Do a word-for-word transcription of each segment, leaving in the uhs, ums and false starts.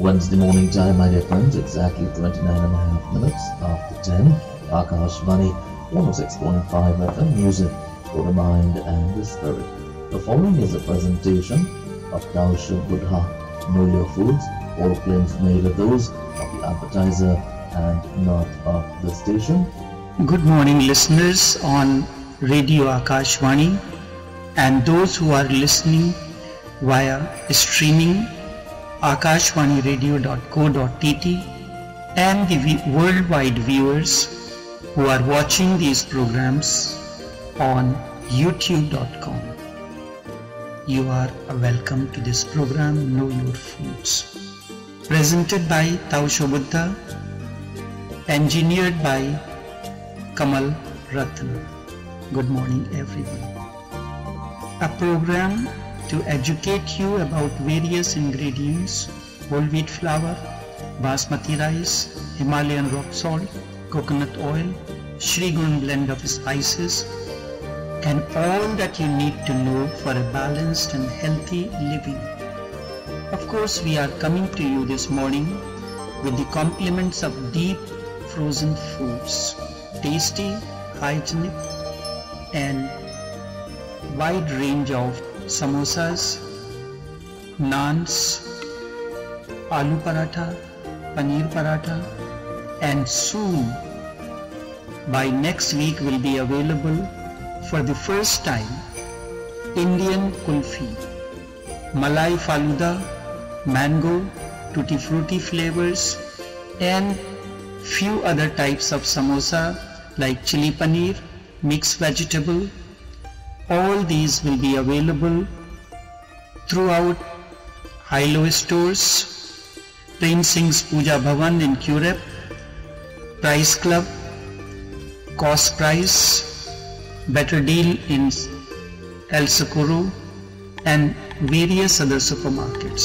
Wednesday morning time, my dear friends, exactly twenty-nine and a half minutes after ten, Akashwani one oh six point five F M, music for the mind and the spirit. The following is a presentation of Taushu Buddha, Know Your Foods, all claims made are those of the advertiser and not of the station. Good morning, listeners on Radio Akashwani and those who are listening via streaming akashwani radio dot co dot t t and the worldwide viewers who are watching these programs on youtube dot com. You are welcome to this program, Know Your Foods, presented by Taushu Buddha, engineered by Kamal Ratna. Good morning, everyone. A program to educate you about various ingredients: whole wheat flour, basmati rice, Himalayan rock salt, coconut oil, Shri Gun blend of spices, and all that you need to know for a balanced and healthy living. Of course, we are coming to you this morning with the complements of deep frozen foods, tasty, hygienic, and wide range of samosas, naans, aloo paratha, paneer paratha, and soon, by next week, will be available for the first time Indian kulfi, malai faluda, mango, tutti frutti flavors, and few other types of samosa like chili paneer, mixed vegetable. All these will be available throughout Hilo Stores, Prem Singh's Puja Bhavan in Q R E P, Price Club, Cost Price, Better Deal in El Sokoru, and various other supermarkets.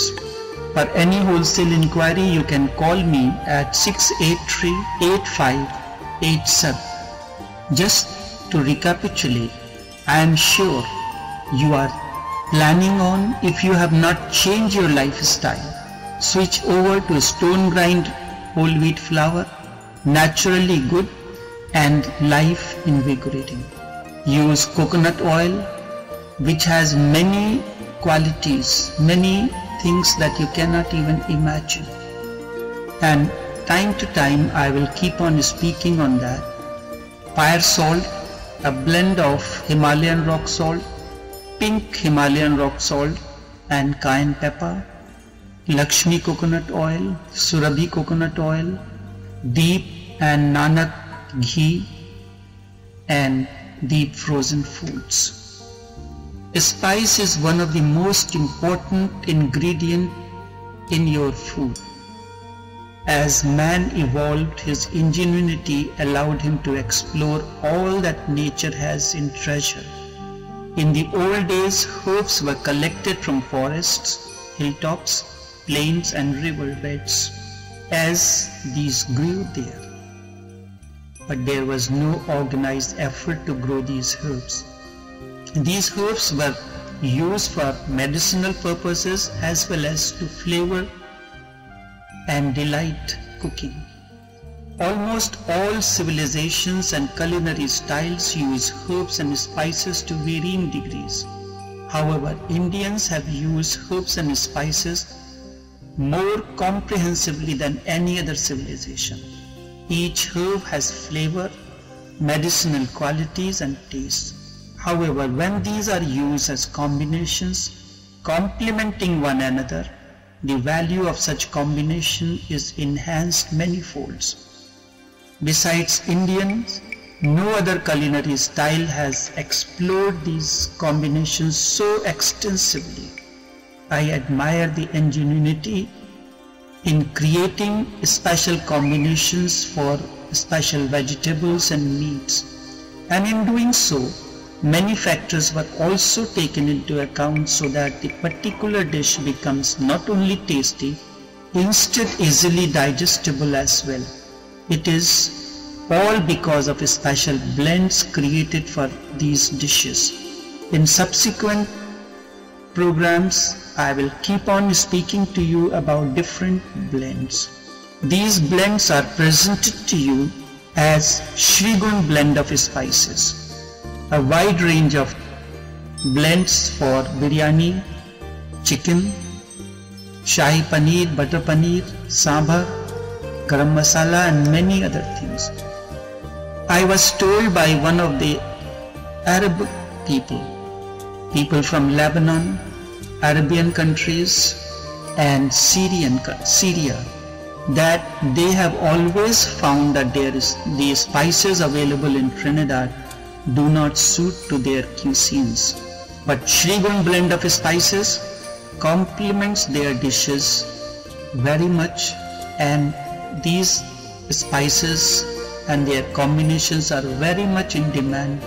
For any wholesale inquiry, you can call me at six eight three, eight five eight seven. Just to recapitulate, I am sure you are planning on, if you have not changed your lifestyle, switch over to stone grind whole wheat flour, naturally good and life invigorating. Use coconut oil, which has many qualities, many things that you cannot even imagine. And time to time I will keep on speaking on that. Fire salt, a blend of Himalayan rock salt, pink Himalayan rock salt and cayenne pepper, Lakshmi coconut oil, Surabi coconut oil, deep and Nanak ghee, and deep frozen foods. Spice is one of the most important ingredient in your food. As man evolved, his ingenuity allowed him to explore all that nature has in treasure. In the old days, herbs were collected from forests, hilltops, plains and river beds as these grew there. But there was no organized effort to grow these herbs. These herbs were used for medicinal purposes as well as to flavor and delight cooking. Almost all civilizations and culinary styles use herbs and spices to varying degrees. However, Indians have used herbs and spices more comprehensively than any other civilization. Each herb has flavor, medicinal qualities and taste. However, when these are used as combinations, complementing one another, the value of such combination is enhanced many folds. Besides Indians, no other culinary style has explored these combinations so extensively. I admire the ingenuity in creating special combinations for special vegetables and meats. And in doing so, many factors were also taken into account so that the particular dish becomes not only tasty, instead easily digestible as well. It is all because of special blends created for these dishes. In subsequent programs, I will keep on speaking to you about different blends. These blends are presented to you as Shri Gun blend of spices, a wide range of blends for biryani, chicken, shahi paneer, butter paneer, sambar, garam masala and many other things. I was told by one of the Arab people, people from Lebanon, Arabian countries and Syrian, Syria, that they have always found that there is, the spices available in Trinidad do not suit to their cuisines. But Shri Gun blend of spices complements their dishes very much, and these spices and their combinations are very much in demand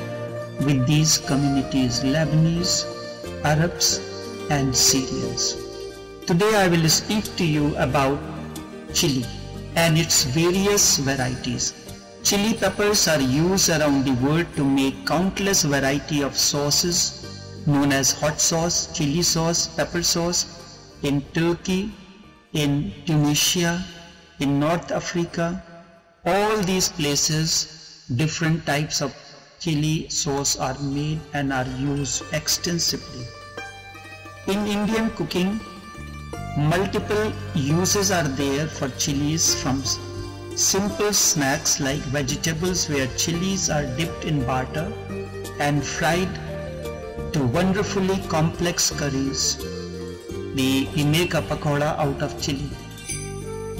with these communities, Lebanese, Arabs and Syrians. Today I will speak to you about chili and its various varieties. Chili peppers are used around the world to make countless variety of sauces known as hot sauce, chili sauce, pepper sauce in Turkey, in Tunisia, in North Africa. All these places different types of chili sauce are made and are used extensively. In Indian cooking, multiple uses are there for chilies, from simple snacks like vegetables where chilies are dipped in butter and fried to wonderfully complex curries. The, we make a pakoda out of chili.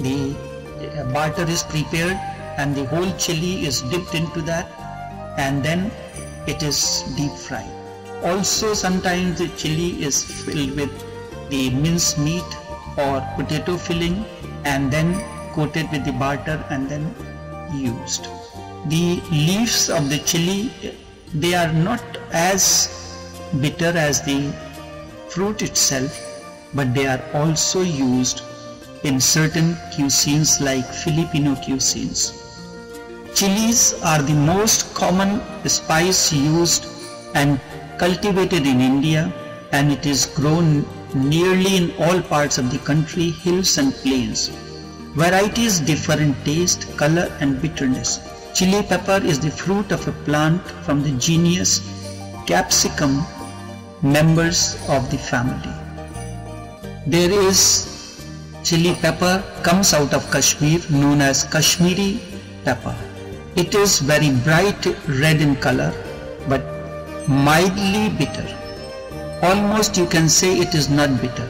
The butter is prepared and the whole chili is dipped into that and then it is deep fried. Also sometimes the chili is filled with the minced meat or potato filling and then coated with the butter and then used. The leaves of the chili, they are not as bitter as the fruit itself, but they are also used in certain cuisines like Filipino cuisines. Chilies are the most common spice used and cultivated in India, and it is grown nearly in all parts of the country, hills and plains. Varieties differ in taste, color and bitterness. Chili pepper is the fruit of a plant from the genus Capsicum, members of the family. There is chili pepper comes out of Kashmir, known as Kashmiri pepper. It is very bright red in color but mildly bitter. Almost you can say it is not bitter,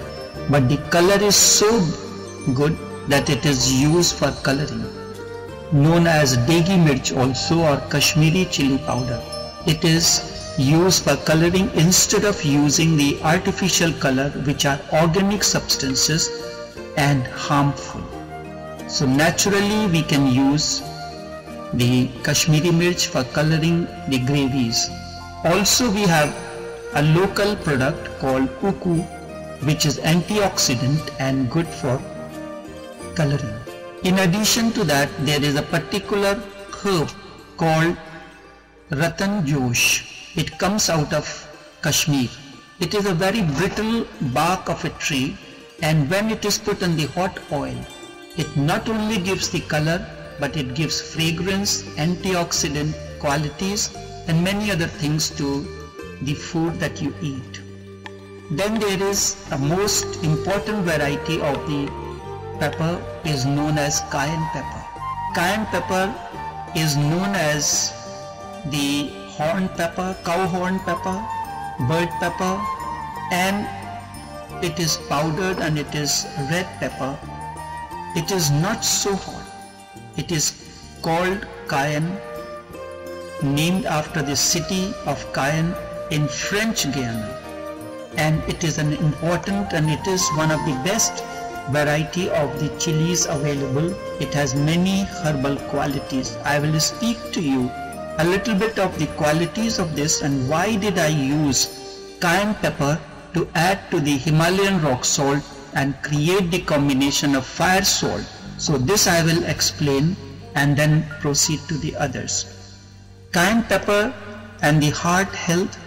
but the color is so good that it is used for coloring. Known as degi mirch also, or Kashmiri chili powder. It is used for coloring instead of using the artificial color which are organic substances and harmful. So naturally we can use the Kashmiri mirch for coloring the gravies. Also we have a local product called kuku, which is antioxidant and good for coloring. In addition to that, there is a particular herb called Ratan Josh. It comes out of Kashmir. It is a very brittle bark of a tree, and when it is put in the hot oil, it not only gives the color but it gives fragrance, antioxidant qualities and many other things to the food that you eat. Then there is a most important variety of the pepper is known as cayenne pepper. Cayenne pepper is known as the horn pepper, cow horn pepper, bird pepper, and it is powdered and it is red pepper. It is not so hot. It is called Cayenne, named after the city of Cayenne in French Guiana, and it is an important and it is one of the best variety of the chilies available. It has many herbal qualities. I will speak to you a little bit of the qualities of this and why did I use cayenne pepper to add to the Himalayan rock salt and create the combination of fire salt. So this I will explain and then proceed to the others. Cayenne pepper and the heart health,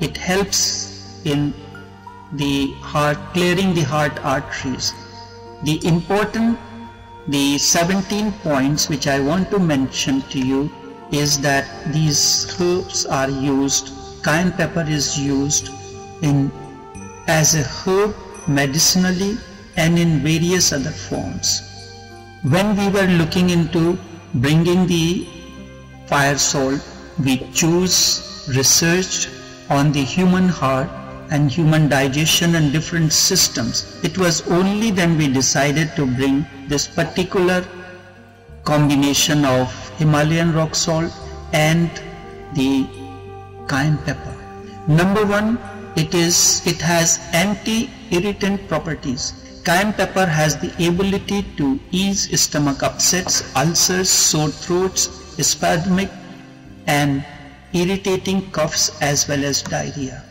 it helps in the heart, clearing the heart arteries. The important, the seventeen points which I want to mention to you is that these herbs are used, cayenne pepper is used in as a herb medicinally and in various other forms. When we were looking into bringing the fire salt, we chose research on the human heart and human digestion and different systems. It was only then we decided to bring this particular combination of Himalayan rock salt and the cayenne pepper. Number one, it is it has anti-irritant properties. Cayenne pepper has the ability to ease stomach upsets, ulcers, sore throats, spasmic and irritating coughs as well as diarrhea.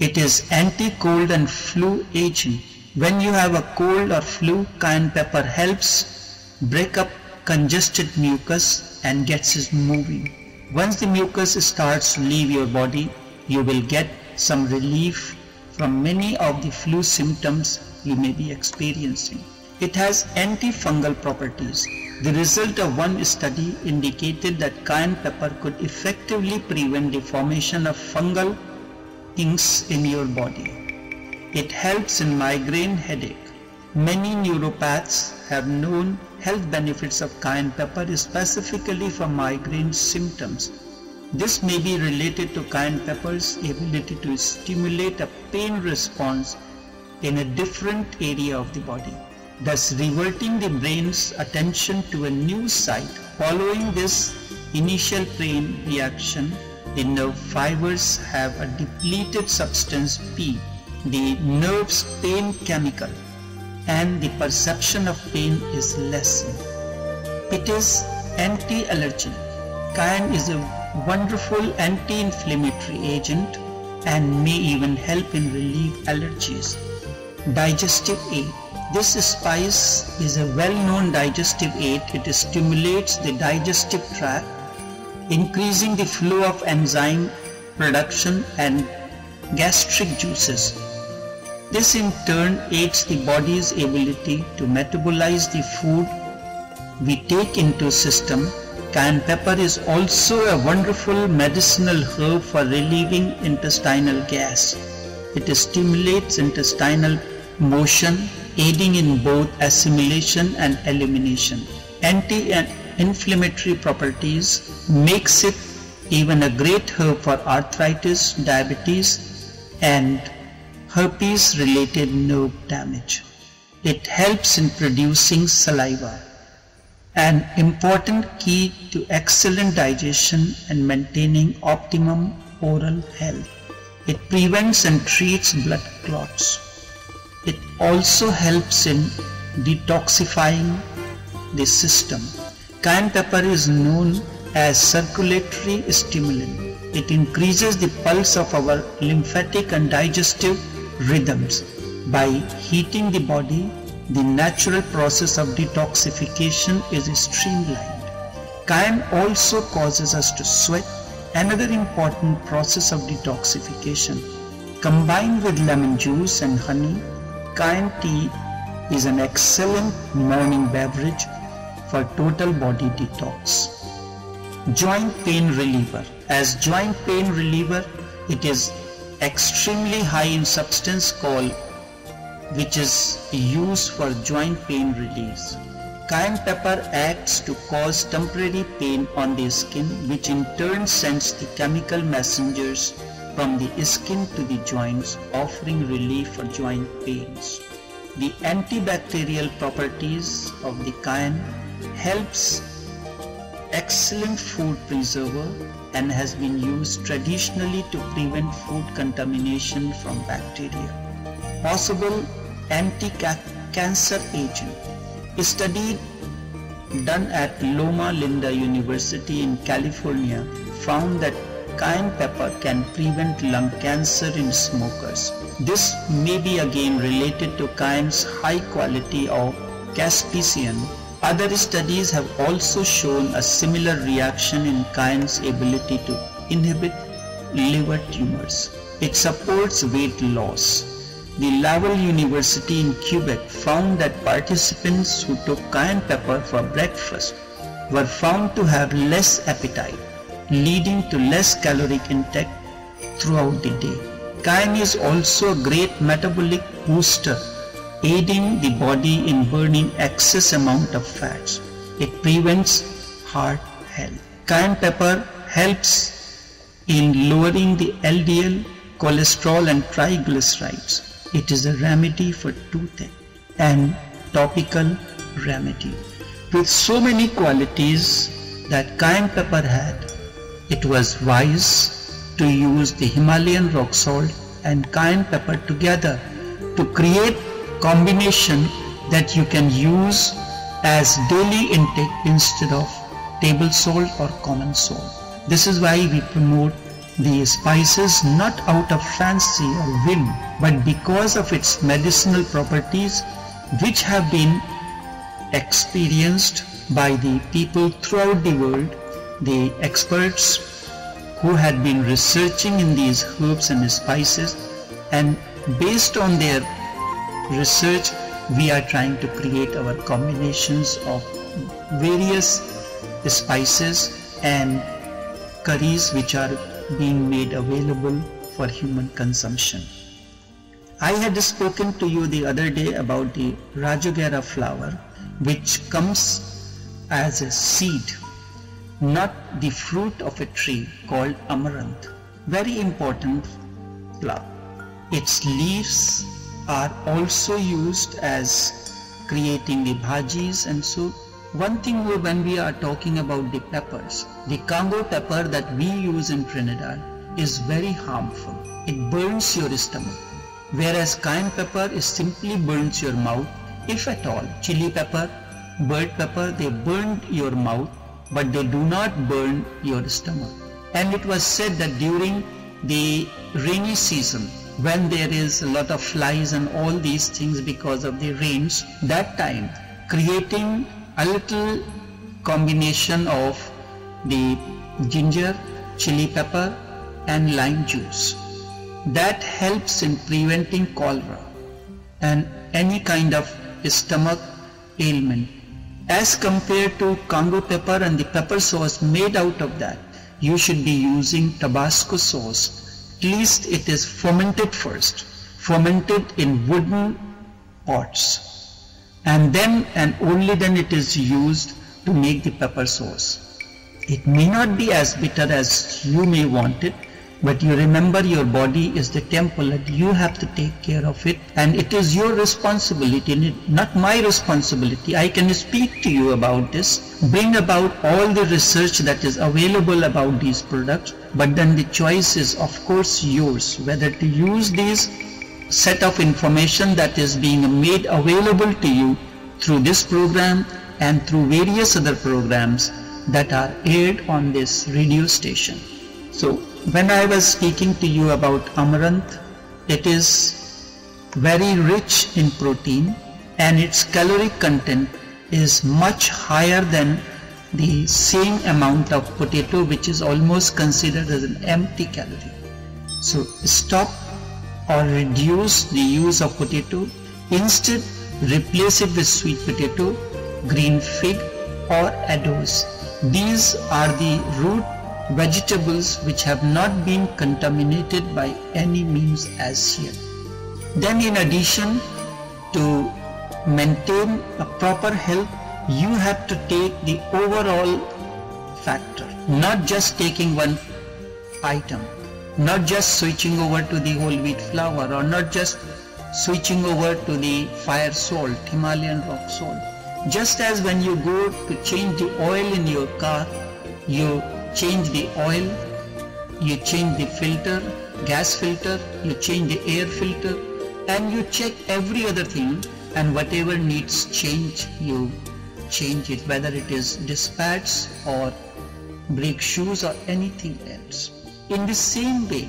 It is anti-cold and flu agent. When you have a cold or flu, cayenne pepper helps break up congested mucus and gets it moving. Once the mucus starts to leave your body, you will get some relief from many of the flu symptoms you may be experiencing. It has antifungal properties. The result of one study indicated that cayenne pepper could effectively prevent the formation of fungal things in your body. It helps in migraine headache. Many neuropaths have known health benefits of cayenne pepper, specifically for migraine symptoms. This may be related to cayenne pepper's ability to stimulate a pain response in a different area of the body, thus reverting the brain's attention to a new site. Following this initial pain reaction, the nerve fibers have a depleted substance P, the nerve's pain chemical, and the perception of pain is lessened. It is anti-allergenic. Cayenne is a wonderful anti-inflammatory agent and may even help in relieve allergies. Digestive aid. This spice is a well-known digestive aid. It stimulates the digestive tract, increasing the flow of enzyme production and gastric juices. This in turn aids the body's ability to metabolize the food we take into system. Cayenne pepper is also a wonderful medicinal herb for relieving intestinal gas. It stimulates intestinal motion, aiding in both assimilation and elimination. Anti-inflammatory properties makes it even a great herb for arthritis, diabetes, and herpes-related nerve damage. It helps in producing saliva, an important key to excellent digestion and maintaining optimum oral health. It prevents and treats blood clots. It also helps in detoxifying the system. Cayenne pepper is known as circulatory stimulant. It increases the pulse of our lymphatic and digestive rhythms. By heating the body, the natural process of detoxification is streamlined. Cayenne also causes us to sweat, another important process of detoxification. Combined with lemon juice and honey, cayenne tea is an excellent morning beverage for total body detox. Joint pain reliever. As joint pain reliever, it is extremely high in substance called, which is used for joint pain release. Cayenne pepper acts to cause temporary pain on the skin, which in turn sends the chemical messengers from the skin to the joints, offering relief for joint pains. The antibacterial properties of the cayenne helps excellent food preserver and has been used traditionally to prevent food contamination from bacteria. Possible anti-cancer agent. A study done at Loma Linda University in California found that cayenne pepper can prevent lung cancer in smokers. This may be again related to cayenne's high quality of caspisian. Other studies have also shown a similar reaction in cayenne's ability to inhibit liver tumors. It supports weight loss. the Laval University in Quebec found that participants who took cayenne pepper for breakfast were found to have less appetite, leading to less caloric intake throughout the day. Cayenne is also a great metabolic booster, aiding the body in burning excess amount of fats. It prevents heart health. Cayenne pepper helps in lowering the L D L, cholesterol and triglycerides. It is a remedy for toothache and topical remedy. With so many qualities that cayenne pepper had, it was wise to use the Himalayan rock salt and cayenne pepper together to create combination that you can use as daily intake instead of table salt or common salt. This is why we promote the spices not out of fancy or whim, but because of its medicinal properties which have been experienced by the people throughout the world. The experts who had been researching in these herbs and spices, and based on their research we are trying to create our combinations of various spices and curries which are being made available for human consumption. I had spoken to you the other day about the rajagara flower, which comes as a seed, not the fruit of a tree called amaranth. Very important flower. Its leaves are also used as creating the bhajis. And so one thing, when we are talking about the peppers, the Congo pepper that we use in Trinidad is very harmful. It burns your stomach, whereas cayenne pepper is simply burns your mouth, if at all. Chili pepper, bird pepper, they burn your mouth, but they do not burn your stomach. And it was said that during the rainy season, when there is a lot of flies and all these things because of the rains, that time creating a little combination of the ginger, chili pepper and lime juice, that helps in preventing cholera and any kind of stomach ailment. As compared to Congo pepper and the pepper sauce made out of that, you should be using Tabasco sauce. At least it is fermented first, fermented in wooden pots, and then and only then it is used to make the pepper sauce. It may not be as bitter as you may want it, but you remember your body is the temple and you have to take care of it, and it is your responsibility, not my responsibility. I can speak to you about this, bring about all the research that is available about these products, but then the choice is of course yours, whether to use this set of information that is being made available to you through this program and through various other programs that are aired on this radio station. So when I was speaking to you about amaranth, it is very rich in protein and its caloric content is much higher than the same amount of potato, which is almost considered as an empty calorie. So stop or reduce the use of potato. Instead, replace it with sweet potato, green fig or addos. These are the root vegetables which have not been contaminated by any means as yet. Then in addition, to maintain a proper health, you have to take the overall factor, not just taking one item, not just switching over to the whole wheat flour or not just switching over to the fire salt, Himalayan rock salt. Just as when you go to change the oil in your car, you change the oil, you change the filter, gas filter, you change the air filter, and you check every other thing, and whatever needs change, you change it, whether it is dispatch or brake shoes or anything else. In the same way,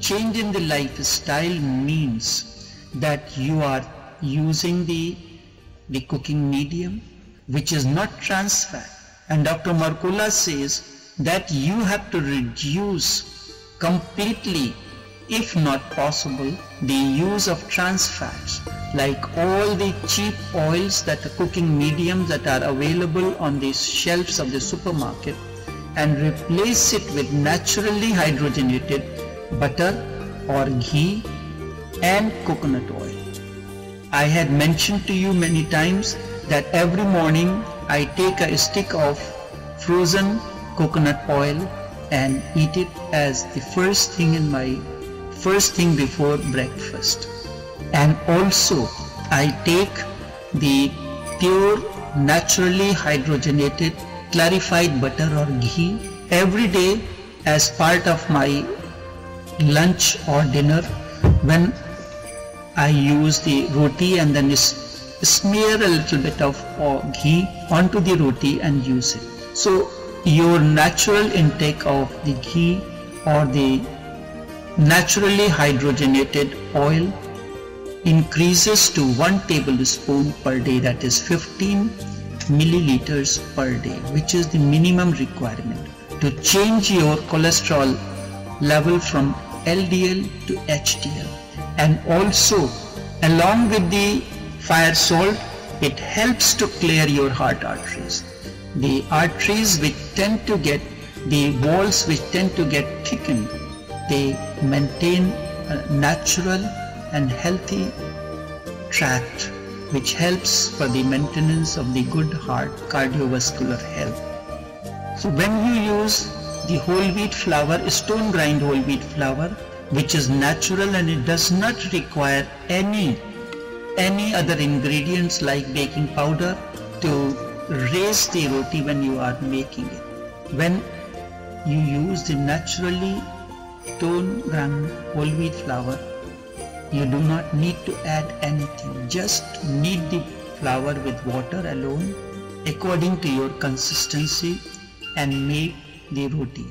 change in the lifestyle means that you are using the, the cooking medium, which is not trans fat. And Doctor Markula says that you have to reduce completely If not possible, the use of trans fats, like all the cheap oils that the cooking mediums that are available on the shelves of the supermarket, and replace it with naturally hydrogenated butter or ghee and coconut oil. I had mentioned to you many times that every morning I take a stick of frozen coconut oil and eat it as the first thing in my first thing before breakfast. And also I take the pure naturally hydrogenated clarified butter or ghee every day as part of my lunch or dinner when I use the roti, and then smear a little bit of ghee onto the roti and use it. So your natural intake of the ghee or the naturally hydrogenated oil increases to one tablespoon per day, that is fifteen milliliters per day, which is the minimum requirement to change your cholesterol level from L D L to H D L. And also, along with the fire salt, it helps to clear your heart arteries, the arteries which tend to get, the walls which tend to get thickened. They maintain a natural and healthy tract, which helps for the maintenance of the good heart cardiovascular health. So when you use the whole wheat flour, stone grind whole wheat flour, which is natural and it does not require any any other ingredients like baking powder to raise the roti when you are making it. When you use the naturally stone ground whole wheat flour, you do not need to add anything, just knead the flour with water alone according to your consistency and make the roti.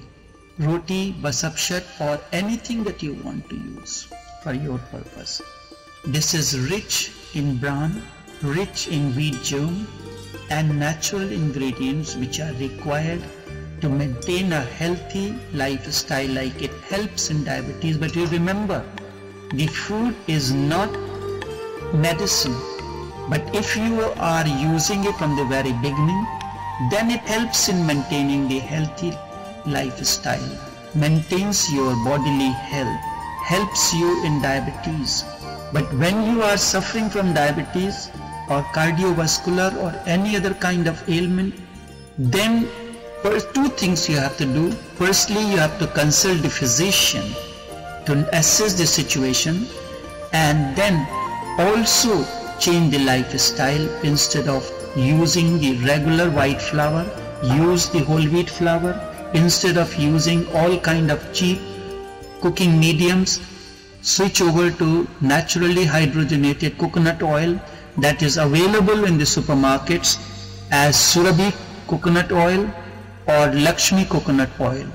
Roti, basapshat, or anything that you want to use for your purpose. This is rich in bran, rich in wheat germ and natural ingredients which are required to maintain a healthy lifestyle. Like it helps in diabetes, but you remember, the food is not medicine, but if you are using it from the very beginning, then it helps in maintaining the healthy lifestyle, maintains your bodily health, helps you in diabetes. But when you are suffering from diabetes or cardiovascular or any other kind of ailment, then first two things you have to do. Firstly, you have to consult the physician to assess the situation, and then also change the lifestyle. Instead of using the regular white flour, use the whole wheat flour. Instead of using all kind of cheap cooking mediums, switch over to naturally hydrogenated coconut oil that is available in the supermarkets as Surabi coconut oil or Lakshmi coconut oil,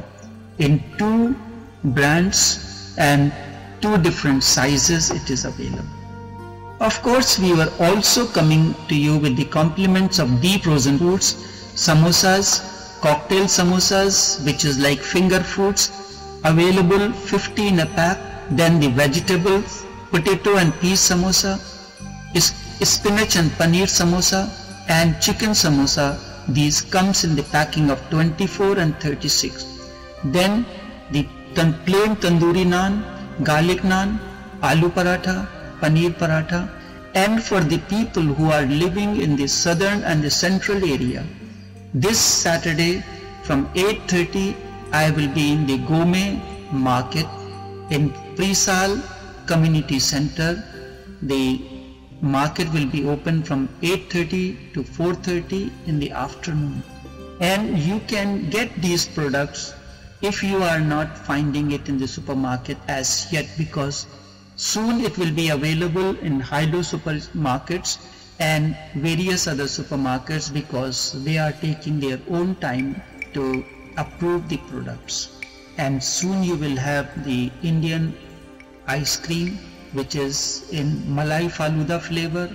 in two brands and two different sizes it is available. Of course, we were also coming to you with the complements of deep frozen foods, samosas, cocktail samosas, which is like finger foods, available fifty in a pack, then the vegetables, potato and pea samosa, spinach and paneer samosa, and chicken samosa. These comes in the packing of twenty-four and thirty-six. Then the plain tandoori naan, garlic naan, aloo paratha, paneer paratha. And for the people who are living in the southern and the central area, this Saturday from eight thirty I will be in the Gourmet Market in Prisal Community Center. The market will be open from eight thirty to four thirty in the afternoon, and you can get these products if you are not finding it in the supermarket as yet, because soon it will be available in Hilo supermarkets and various other supermarkets, because they are taking their own time to approve the products. And soon you will have the Indian ice cream, which is in Malai Faluda flavor,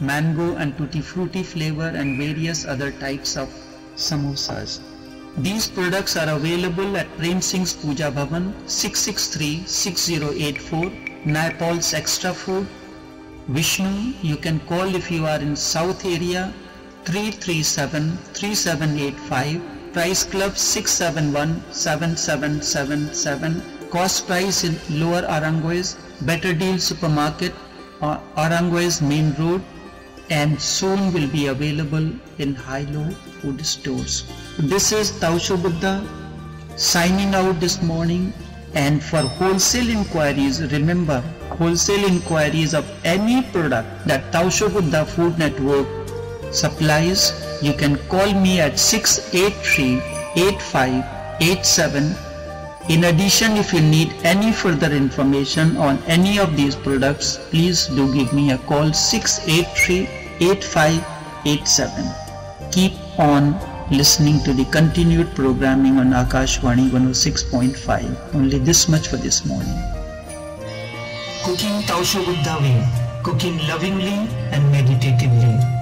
mango and tutti frutti flavor, and various other types of samosas. These products are available at Prem Singh's Puja Bhavan, six six three, six zero eight four, Nepal's Extra Food. Vishnu, you can call if you are in South area, three three seven, three seven eight five, Price Club six seven one, seven seven seven seven, Cost Price in Lower Aranguez, Better Deal Supermarket, Aranguez Main Road, and soon will be available in Hilo Food Stores. This is Taushu Buddha signing out this morning, and for wholesale inquiries, remember, wholesale inquiries of any product that Taushu Buddha Food Network supplies, you can call me at six eight three, eight five eight seven. In addition, if you need any further information on any of these products, please do give me a call, six eight three, eight five eight seven. Keep on listening to the continued programming on Akashwani one oh six point five. Only this much for this morning. Cooking Taushu Buddha way. Cooking lovingly and meditatively.